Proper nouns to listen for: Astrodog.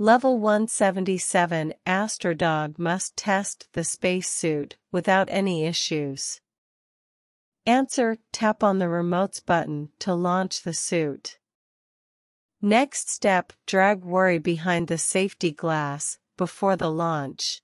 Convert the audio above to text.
Level 177 Astrodog must test the spacesuit without any issues. Answer: tap on the remote's button to launch the suit. Next step: drag Astrodog behind the safety glass before the launch.